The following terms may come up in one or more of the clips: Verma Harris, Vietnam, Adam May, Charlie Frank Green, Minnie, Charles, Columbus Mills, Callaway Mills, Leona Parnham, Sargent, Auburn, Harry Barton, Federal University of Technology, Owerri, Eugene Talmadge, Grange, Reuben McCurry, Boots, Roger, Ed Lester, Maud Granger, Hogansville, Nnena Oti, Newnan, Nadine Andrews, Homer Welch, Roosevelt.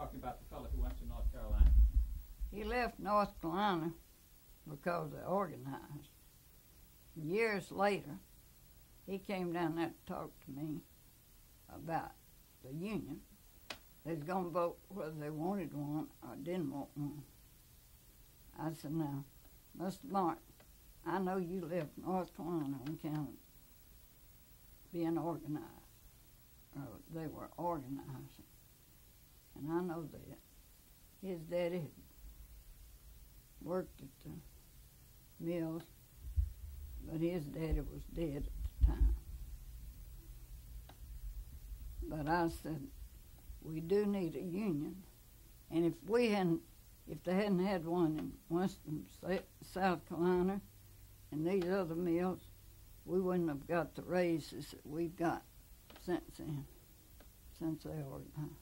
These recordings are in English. talking about the fellow who went to North Carolina. He left North Carolina because they organized. Years later, he came down there to talk to me about the Union. They was going to vote whether they wanted one or didn't want one. I said, now, Mr. Martin, I know you lived in North Carolina when county being organized, or they were organizing, and I know that. His daddy worked at the mills, but his daddy was dead at the time. But I said, we do need a union, and if they hadn't had one in Winston, South Carolina, and these other mills, we wouldn't have got the raises that we've got since then, since they organized.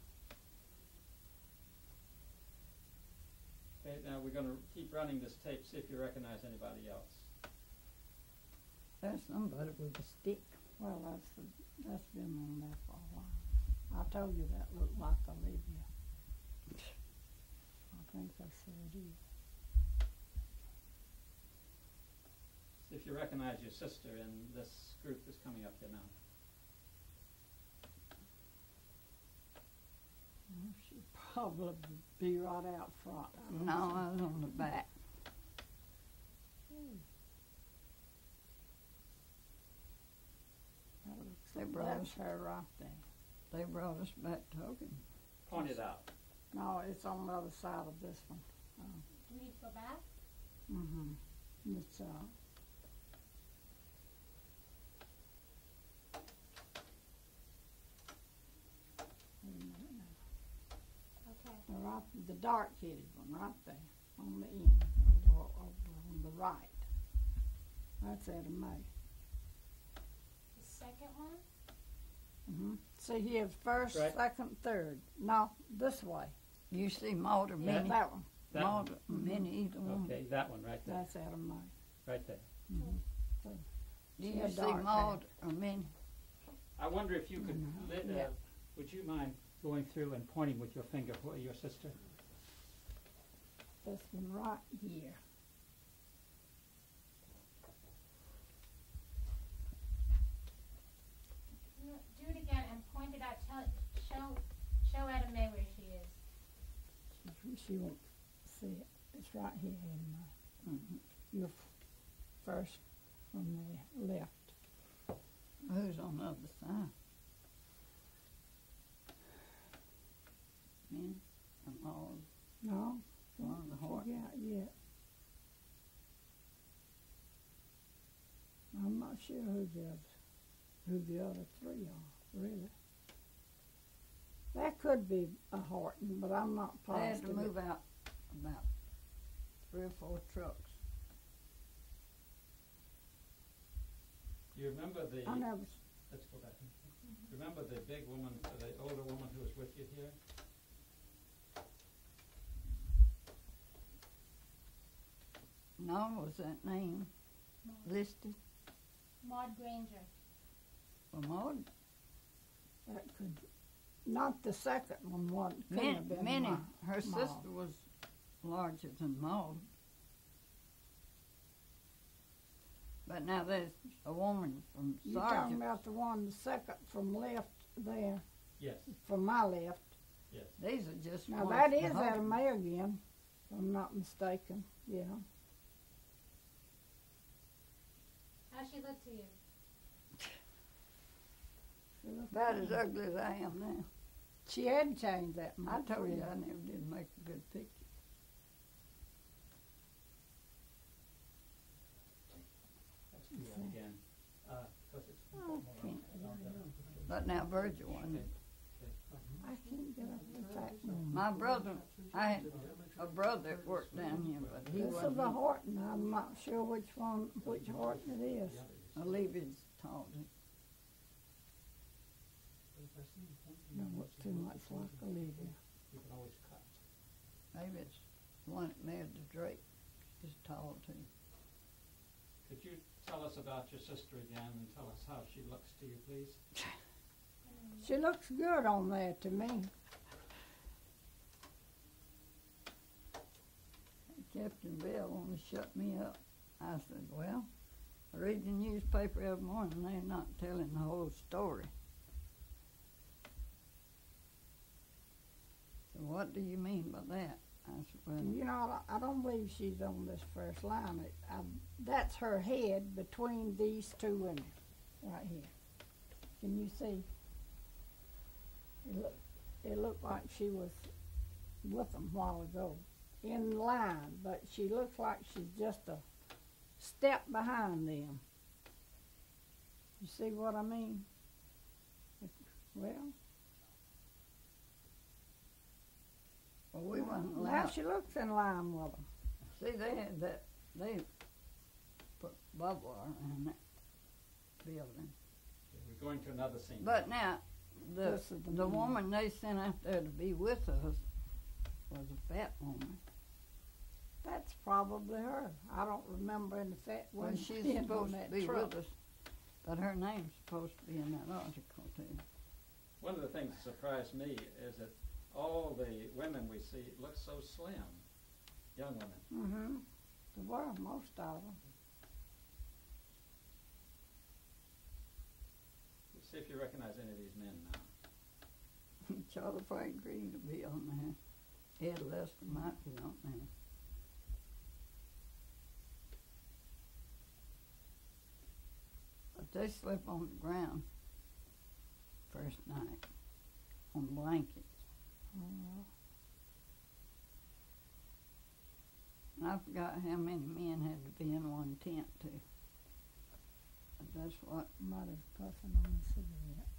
Okay, now we're going to keep running this tape, see if you recognize anybody else. There's somebody with a stick. Well, that's been on there for a while. I told you that looked like Olivia. I think I said you. See if you recognize your sister in this group that's coming up here now. Well, she'd probably be right out front. No, I was on the back. They brought us her right there. They brought us back to Hogan. Point it out. No, it's on the other side of this one. Oh. You need to go back? Mm-hmm. It's, the dark-headed one right there on the end, on the right. That's Adam May. The second one? Mm-hmm. See, he had first, right, second, third. No, this way. You see Maud or Minnie? Yeah, that one. That Maud or Minnie, either one. Okay, that one right there. That's Adam May. Right there. Mm-hmm. So, do you see Maud or Minnie? I wonder if you could, would you mind going through and pointing with your finger at your sister? This one right here. Do it again and point it out. Show Adam May where she is. She won't see it. It's right here in my, your first from the left. Who's on the other side? Men and all. No. One of the horse. Yeah. I'm not sure who the other three are, really. That could be a Horton, but I'm not positive. They had to move out about 3 or 4 trucks. Do you remember the... I never... Let's go back. Remember the big woman, the older woman who was with you here? No, was that name listed? Maud Granger. Well, Maud? That could be. Not the second one. Maud could have been Minnie. Her sister was larger than Maud. But now there's a woman from Sargent. You're talking about the one, the second from left there? Yes. From my left? Yes. These are just now, that is Adam May again, if I'm not mistaken. Yeah. How'd she look to you? About as ugly as I am now. She hadn't changed that much. I told you I never did make a good picture. Let's do that again. But now Virgil won. I can't get up the back. My brother, I had a brother that worked down here, but he wasn't. This is a Horton. I'm not sure which one, which Horton it is. Olivia's taught it. No, it looks too much like Olivia. Maybe it's one that married to Drake. She's tall too. Could you tell us about your sister again and tell us how she looks to you, please? She looks good on there to me. Captain Bell wanted to shut me up. I said, well, I read the newspaper every morning, they're not telling the whole story. So what do you mean by that? I said, well, you know, I don't believe she's on this first line. That's her head between these two women right here. Can you see? It looked like she was with them a while ago, in line, but she looks like she's just a step behind them. You see what I mean? Well we weren't allowed. Now she looks in line with them. See, they had that, they put bubbler in that building. We're going to another scene. But now, the woman they sent out there to be with us was a fat woman. That's probably her. I don't remember any fat woman. Well, she's supposed to be with us, but her name's supposed to be in that article too. One of the things that surprised me is that all the women we see look so slim, young women. Mm-hmm. They were, most of them. Let's see if you recognize any of these men now. Charlie Frank Green would be on there. Ed Lester might be on there. But they slept on the ground first night on blankets. And I forgot how many men had to be in one tent too. But that's what mother's puffing on the cigarette.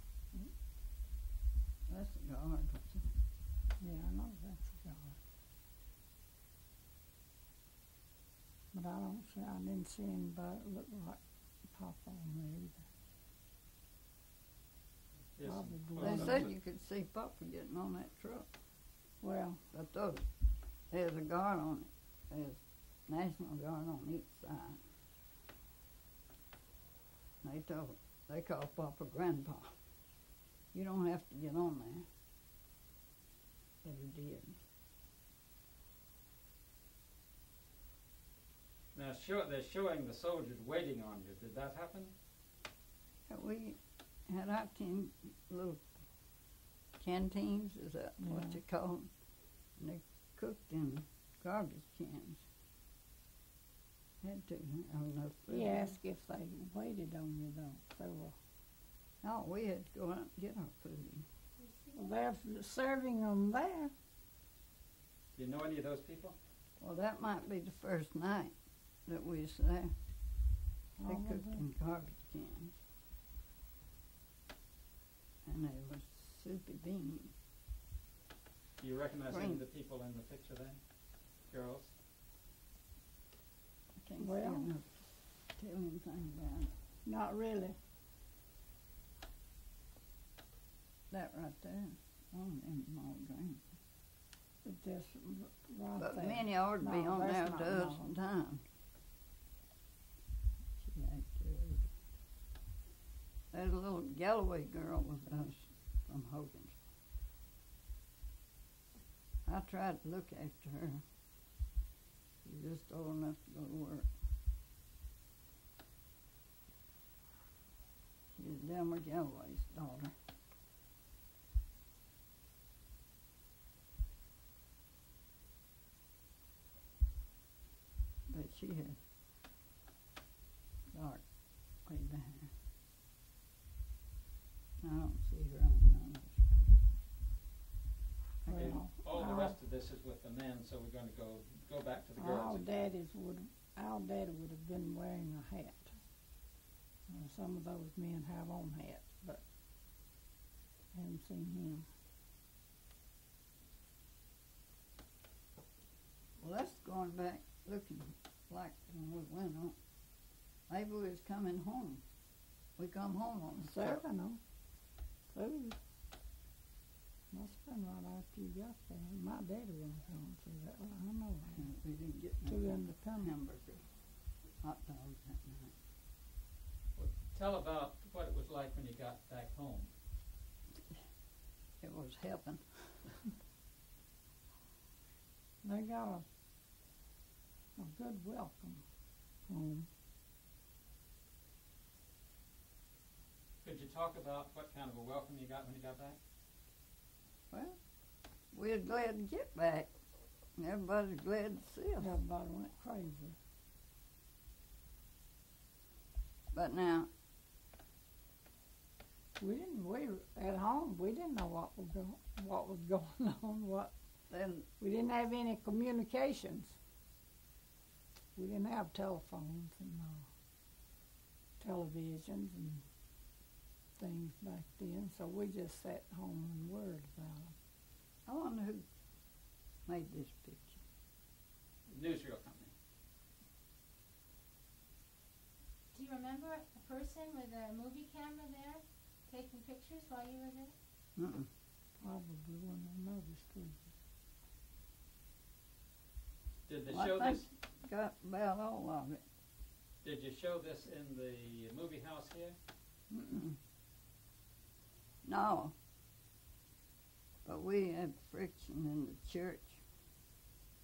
That's a guard. Yeah, I know that's a guard. But I didn't see anybody that looked like Papa on there either. They said you could see Papa getting on that truck. Well, but those, there's a guard on it. There's National Guard on each side. They call Papa Grandpa. You don't have to get on there. But he did. Now, they're showing the soldiers waiting on you. Did that happen? We had our little canteens, is that what you call them? And they cooked in garbage cans. Had to, I don't know. You asked if they waited on you, though. No, we had to go out and get our food. Well, they're serving them there. Do you know any of those people? Well, that might be the first night that we was there. They cooked in garbage cans. And they were soupy beans. Do you recognize any of the people in the picture then? Girls? I can't tell anything about it. Not really. That right there. Maud Granger. But many ought to be on there a dozen times. There's a little Galloway girl with us from Hogansville. I tried to look after her. She was just old enough to go to work. She was Delmer Galloway's daughter. But she had dark way back. I don't see her on none of those people. Well, all the rest of this is with the men, so we're going to go back to the girls. Our daddy would have been wearing a hat. Now, some of those men have on hats, but I haven't seen him. Well, that's going back looking like when we went on. Maybe we was coming home. We come home on the serving them. Food. Must have been right after you got there. My daddy went home to that. I know. We didn't get two independent hamburgers, hot dogs that night. Well, tell about what it was like when you got back home. It was heaven. They got a good welcome home. Could you talk about what kind of a welcome you got when you got back? Well, we were glad to get back. Everybody's glad to see us. Everybody went crazy. But now, we at home, we didn't know what was going on. We didn't have any communications. We didn't have telephones and televisions and things back then, so we just sat home and worried about them. I wonder who made this picture. The newsreel company. Do you remember a person with a movie camera there taking pictures while you were there? Mm-mm. Probably one of the movies, couldn't you? Did they show this? Got about all of it. Did you show this in the movie house here? Mm-mm. No, but we had friction in the church,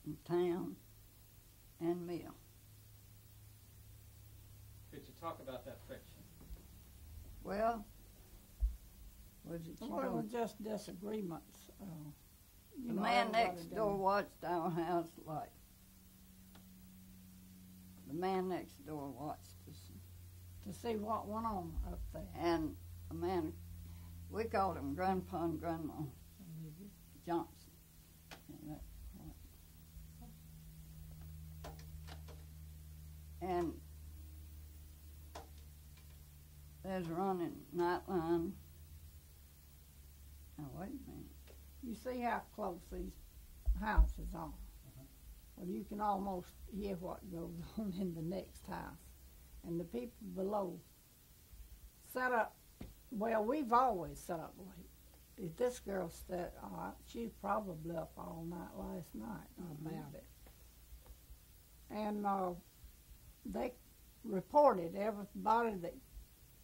in town, and mill. Could you talk about that friction? Well, it was just disagreements. The man next door watched our house like. The man next door watched us. To see what went on up there. And a man. We called him Grandpa and Grandma Johnson. And there's running Nightline. Now, wait a minute. You see how close these houses are. Well, you can almost hear what goes on in the next house. And the people below set up. Well, we've always set up late. If this girl said, she's probably up all night last night about it. And they reported everybody that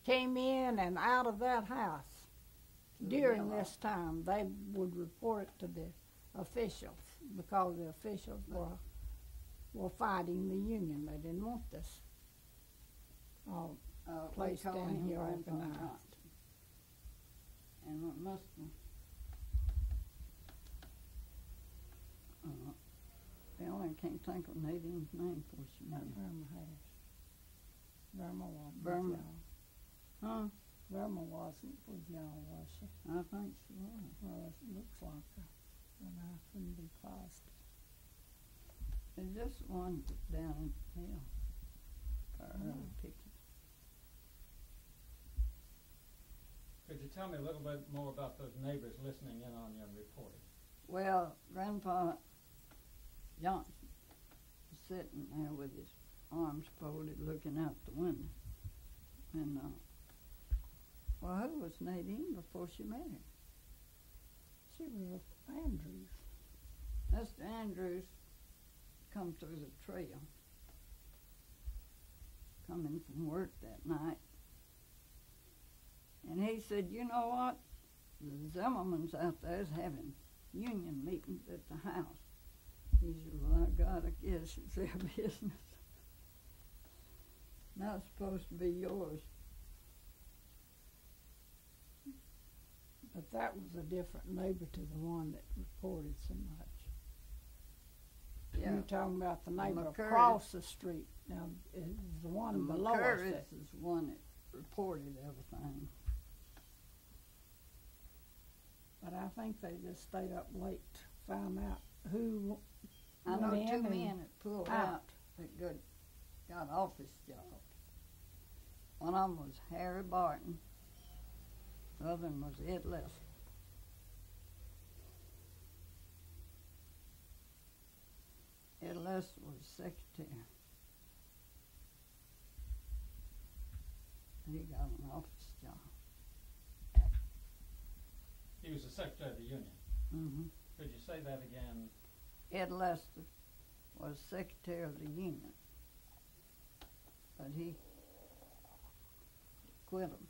came in and out of that house during this time. They would report it to the officials because the officials were fighting the union. They didn't want this place down here organized. And what must be? Well, I can't think of Nadine's name for she knows. Verma Harris. Verma wasn't with y'all. Huh? Verma wasn't with y'all, was she? I think she was. Well, it looks like her. And I couldn't be positive. Is this one down in the hill? For her picture. Could you tell me a little bit more about those neighbors listening in on your reporting? Well, Grandpa Johnson was sitting there with his arms folded looking out the window. And, well, who was Nadine before she met him? She was Andrews. Mr. Andrews come through the trail, coming from work that night. And he said, you know what? The Zimmermans out there's having union meetings at the house. He said, well, I gotta guess it's their business. Not supposed to be yours. But that was a different neighbor to the one that reported so much. Yeah. You're talking about the neighbor across the street. Now, it was the one below us. This is the one that reported everything. But I think they just stayed up late to find out who went in. I know two men that pulled out that got office jobs. One of them was Harry Barton. The other one was Ed Lester. Ed Lester was secretary. He got an office job. He was the secretary of the union. Mm-hmm. Could you say that again? Ed Lester was secretary of the union, but he quit him.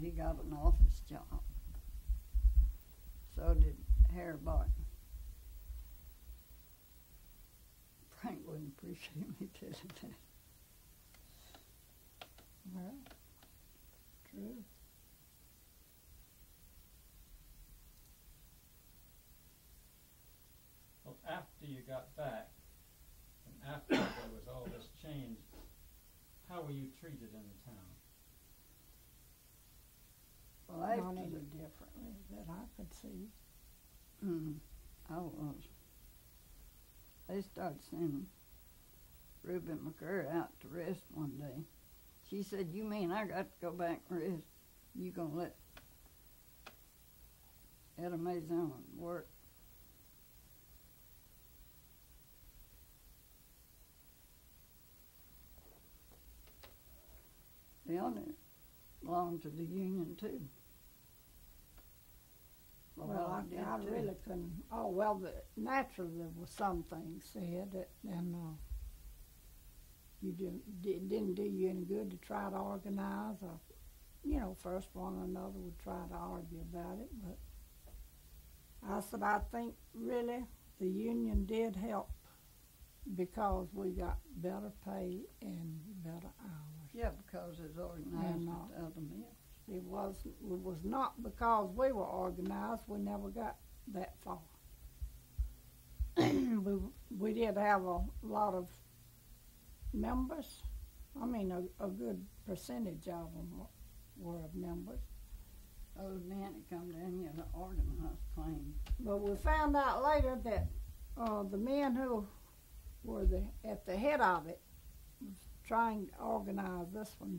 He got an office job. So did Harry Barton. Frank wouldn't appreciate me telling that. Well, true. Well, after you got back, and after there was all this change, how were you treated in the town? Well, not any differently that I could see. I was. They started sending Reuben McCurry out to rest one day. She said, "You mean I got to go back and rest? You gonna let Adam May work?" They all belonged to the Union too. Well, I really couldn't. Oh, well, naturally there was some things said that you didn't do you any good to try to organize, or, you know, first one or another would try to argue about it. But I said, I think really the Union did help because we got better pay and better hours. Yeah, because it's organized with the other men. It was not because we were organized. We never got that far. We did have a lot of members. I mean, a good percentage of them were members. Those men that come down here to organize claims. But we found out later that the men who were at the head of it, trying to organize this one,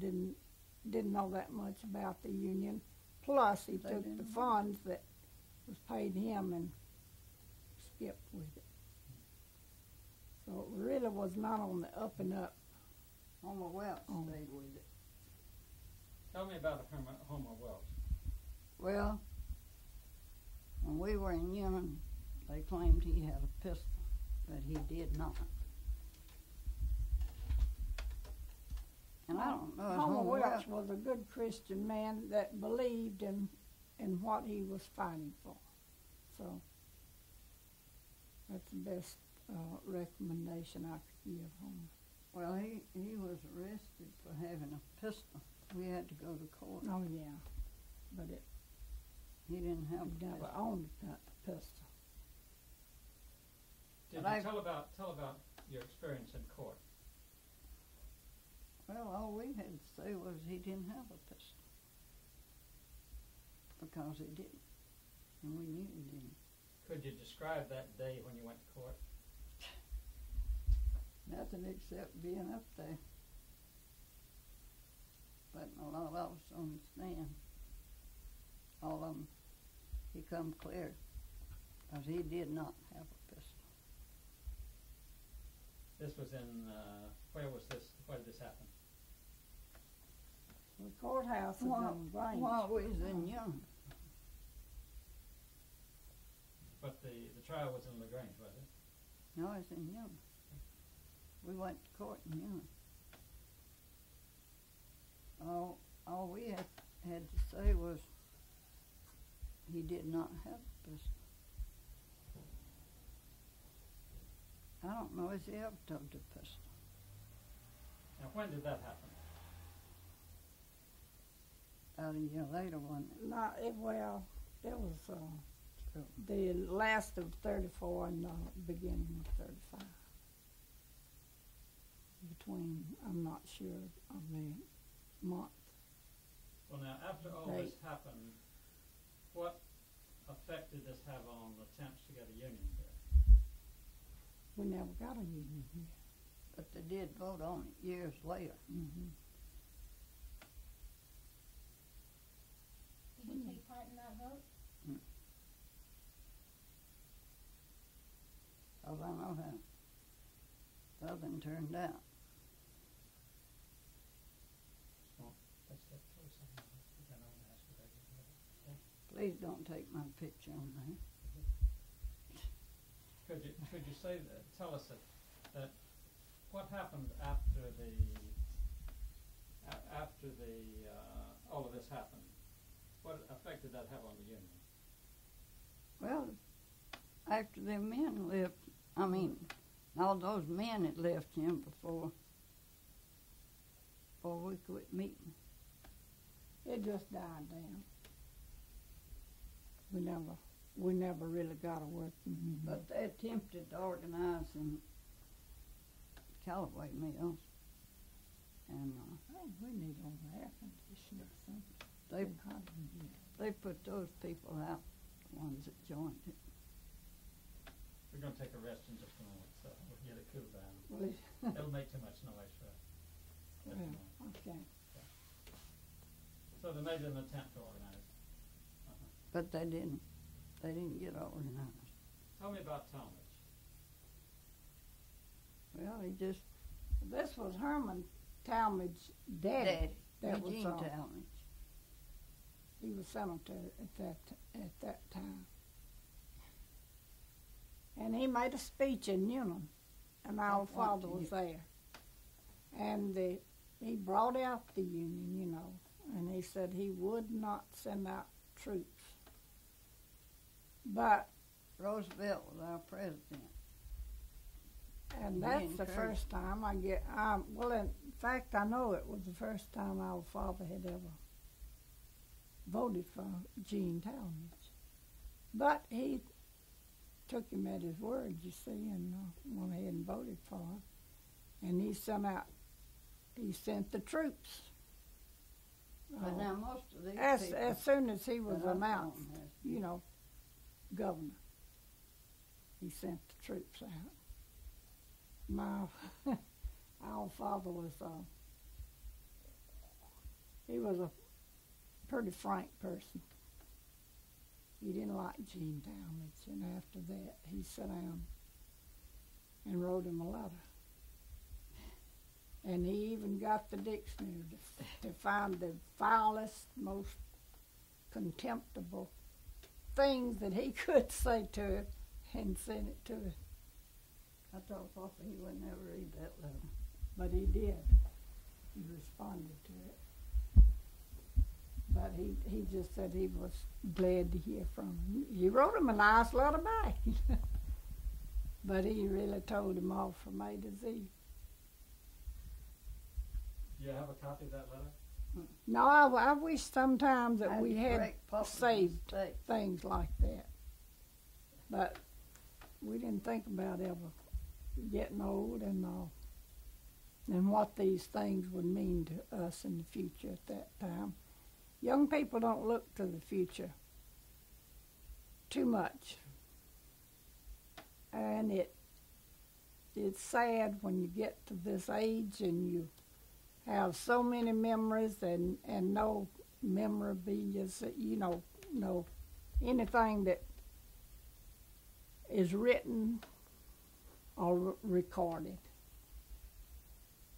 didn't know that much about the Union. Plus, he took the funds that was paid him and skipped with it. So it really was not on the up and up. Homer Welch stayed with it. Tell me about Homer Welch. Well, when we were in Union, they claimed he had a pistol, but he did not. And I don't know. Homer Welch was a good Christian man that believed in what he was fighting for. So that's the best recommendation I could give Homer. Well, he was arrested for having a pistol. We had to go to court. Oh yeah, but he didn't have a pistol. Never owned a pistol. Tell about your experience in court. Well, all we had to say was he didn't have a pistol, because he didn't, and we knew he didn't. Could you describe that day when you went to court? Nothing except being up there, putting a lot of us on the stand. All of them, he come clear, because he did not have a pistol. This was in, where did this happen? The courthouse is on Grange. While we was in Young. But the trial was in LaGrange, was it? No, it's in Young. We went to court in Young. All we had to say was he did not have a pistol. I don't know if he ever took the pistol. Now, when did that happen? About a year later, wasn't it? No, it was the last of 34 and the beginning of 35. Between, I'm not sure of the month. Well, now, after all this happened, what effect did this have on the attempts to get a union here? We never got a union here. But they did vote on it years later. Mm-hmm. Did you take part in that vote? Mm. Well, I know how Southern turned out. Please don't take my picture on there. Could you say that? Tell us that what happened after all of this happened? What effect did that have on the Union? Well, after the men left, I mean, all those men had left him before we quit meeting. It just died down. We never really got away from him. But they attempted to organize in Callaway Mills. And I think we need on air conditioning or something. They put those people out, the ones that joined it. We're going to take a rest in just a moment, so we'll get it cool down. It'll make too much noise for everyone. Okay. Yeah. So they made an attempt to organize. But they didn't. They didn't get organized. Tell me about Talmadge. Well, he just... This was Herman Talmadge's daddy. That was Eugene Talmadge. He was senator at that time. And he made a speech in Newnan, and our father was there. And he brought out the Union, you know, and he said he would not send out troops. But Roosevelt was our president. And that's the first time I get, well, in fact, I know it was the first time our father had ever voted for Gene Talmadge. But he took him at his word, you see, and went ahead and voted for him. And he sent the troops. But now most of these people, as soon as he was announced, you know, governor, he sent the troops out. Our father was, he was a pretty frank person. He didn't like Gene Talmadge, and after that he sat down and wrote him a letter. And he even got the dictionary to find the vilest, most contemptible things that he could say to him and send it to him. I told Papa he would never read that letter, but he did. He responded to it. But he just said he was glad to hear from him. He wrote him a nice letter back. But he really told him all from A to Z. Do you have a copy of that letter? No, I wish sometimes that we had saved things like that. But we didn't think about ever getting old and all, and what these things would mean to us in the future at that time. Young people don't look to the future too much. And it's sad when you get to this age and you have so many memories and no memorabilia, you know, no anything that is written or recorded.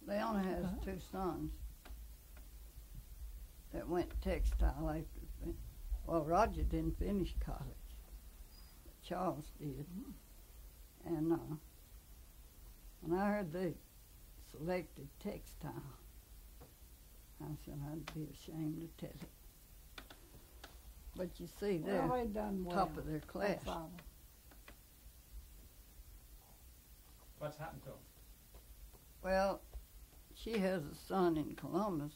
Leona has two sons that went textile after. Well, Roger didn't finish college, but Charles did. Mm-hmm. And when I heard they selected textile, I said I'd be ashamed to tell it. But you see, they're top of their class. What's happened to them? Well, she has a son in Columbus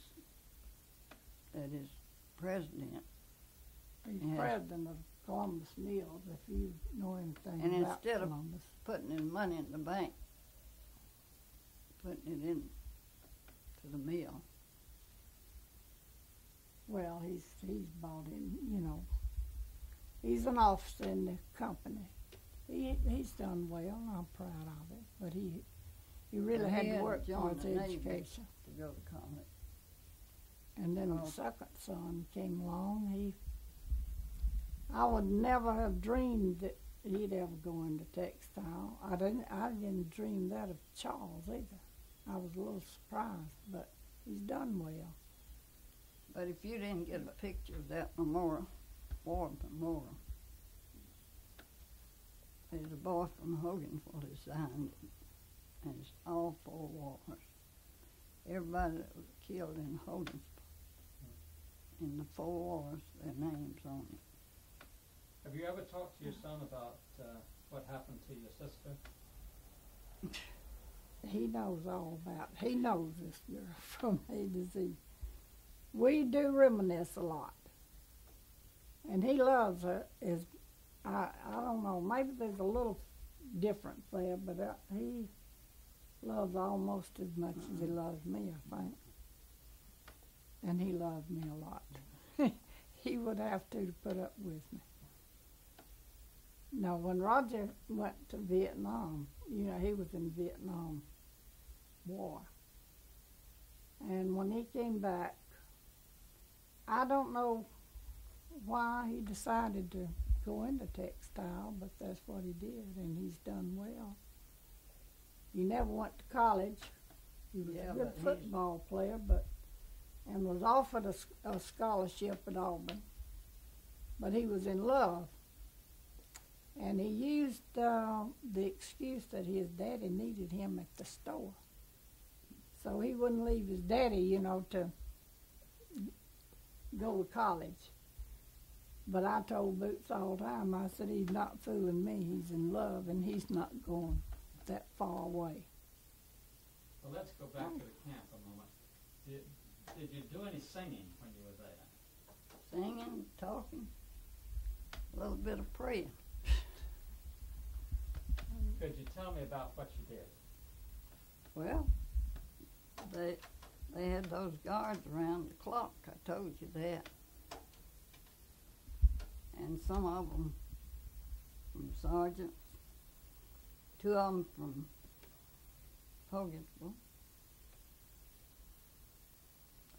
that is president. He's president of Columbus Mills, if you know anything and about instead Columbus. Of putting his money in the bank, putting it in to the mill. Well, he's bought in, you know. He's an officer in the company. He's done well, and I'm proud of it. But he really had to work for his education to go to college. And then the second son came along. I would never have dreamed that he'd ever go into textile. I didn't dream that of Charles either. I was a little surprised, but he's done well. But if you didn't get a picture of that memorial, war memorial, there's a boy from Hogansville who signed it, and it's all four wars. Everybody that was killed in Hogansville, in the four wars, their names on it. Have you ever talked to your son about what happened to your sister? He knows all about it. He knows this girl from A to Z. We do reminisce a lot. And he loves her. I don't know, maybe there's a little difference there, but he loves almost as much as he loves me, I think. And he loved me a lot. He would have to put up with me. Now, when Roger went to Vietnam, you know, he was in Vietnam War. And when he came back, I don't know why he decided to go into textile, but that's what he did, and he's done well. He never went to college. He was a good football player, and was offered a scholarship at Auburn. But he was in love. And he used the excuse that his daddy needed him at the store. So he wouldn't leave his daddy, you know, to go to college. But I told Boots all the time, I said, he's not fooling me, he's in love, and he's not going that far away. Well, let's go back to the camp a moment. Did you do any singing when you were there? Singing, talking, a little bit of prayer. Could you tell me about what you did? Well, they had those guards around the clock, I told you that. And some of them from Sargent, 2 of them from Hogansville.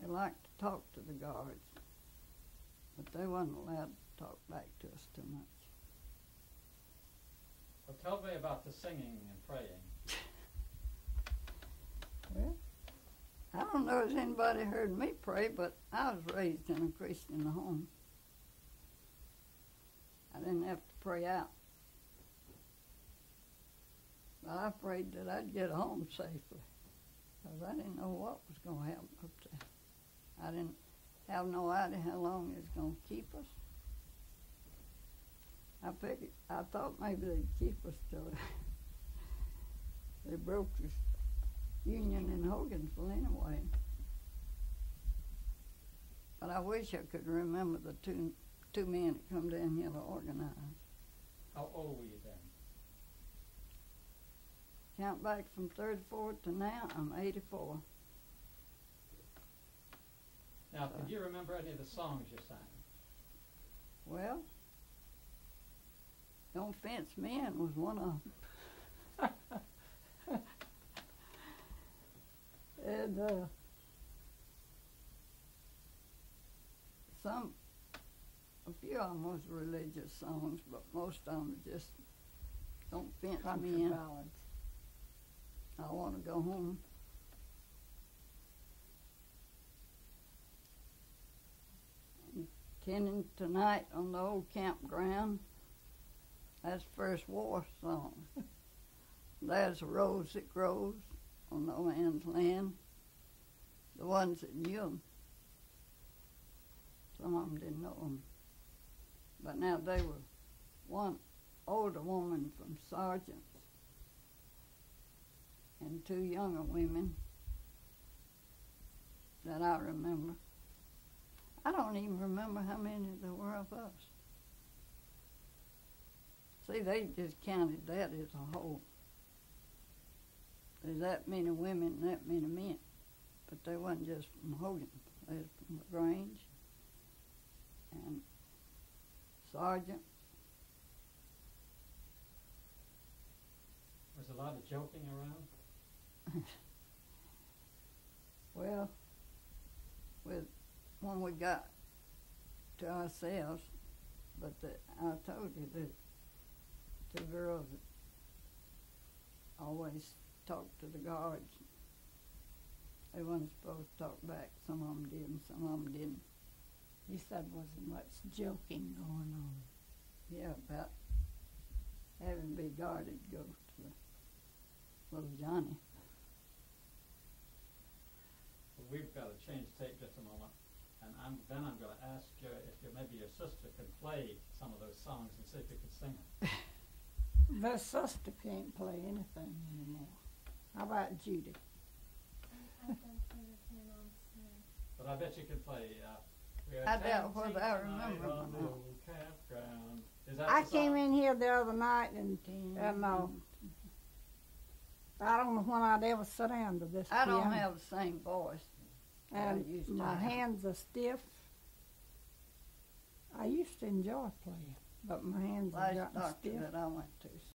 They liked to talk to the guards, but they wasn't allowed to talk back to us too much. Well, tell me about the singing and praying. Well, I don't know if anybody heard me pray, but I was raised in a Christian home. I didn't have to pray out. But I prayed that I'd get home safely, because I didn't know what was going to happen up there. I didn't have no idea how long it was going to keep us. I thought maybe they'd keep us till they broke this union in Hogansville anyway. But I wish I could remember the two men that come down here to organize. How old were you then? Count back from 34 to now, I'm 84. Now, so, did you remember any of the songs you sang? Well, Don't Fence Me In was one of them. And a few of them was religious songs, but most of them just Don't Fence Me In. Ballads. I Want to Go Home. And Tending Tonight on the Old Campground. That's the first war song. There's a rose that grows on no man's land. The ones that knew them. Some of them didn't know them. But now they were one older woman from Sargent and 2 younger women that I remember. I don't even remember how many there were of us. See, they just counted that as a whole. There's that many women and that many men. But they wasn't just from Hogan. They was from Grange and Sergeant. Was a lot of joking around? Well, when we got to ourselves, but I told you the 2 girls always talked to the guards. They weren't supposed to talk back. Some of them did and some of them didn't. You said wasn't much joking going on. Yeah, about having to be guarded, go to the little Johnny. Well, we've got to change tape just a moment, and then I'm going to ask you if maybe your sister can play some of those songs and see if you can sing them. My sister can't play anything anymore. about Judy? But I bet you could play. I doubt whether I remember them. I came in here the other night and I don't know when I'd ever sit down to this. I don't have the same voice. And my hands are stiff. I used to enjoy playing, but my hands are stiff. Last doctor that I went to